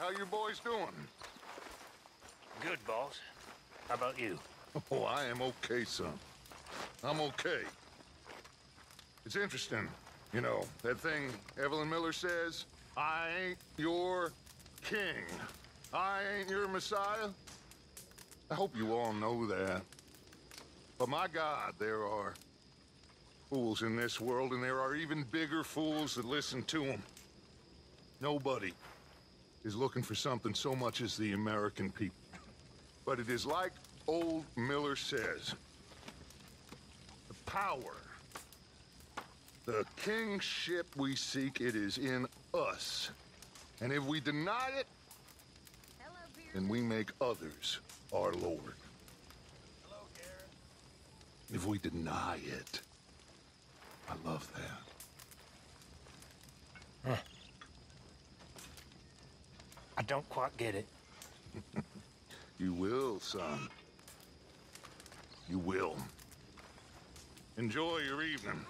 How you boys doing? Good, boss. How about you? Oh, I am okay, son. I'm okay. It's interesting, you know, that thing Evelyn Miller says, I ain't your king. I ain't your messiah. I hope you all know that. But my God, there are fools in this world, and there are even bigger fools that listen to them. Nobody is looking for something so much as the American people. But it is like old Miller says, the power, the kingship we seek, it is in us. And if we deny it, then we make others our Lord. Hello, Garrett. If we deny it, I love that. Huh. I don't quite get it. You will, son. You will. Enjoy your evening.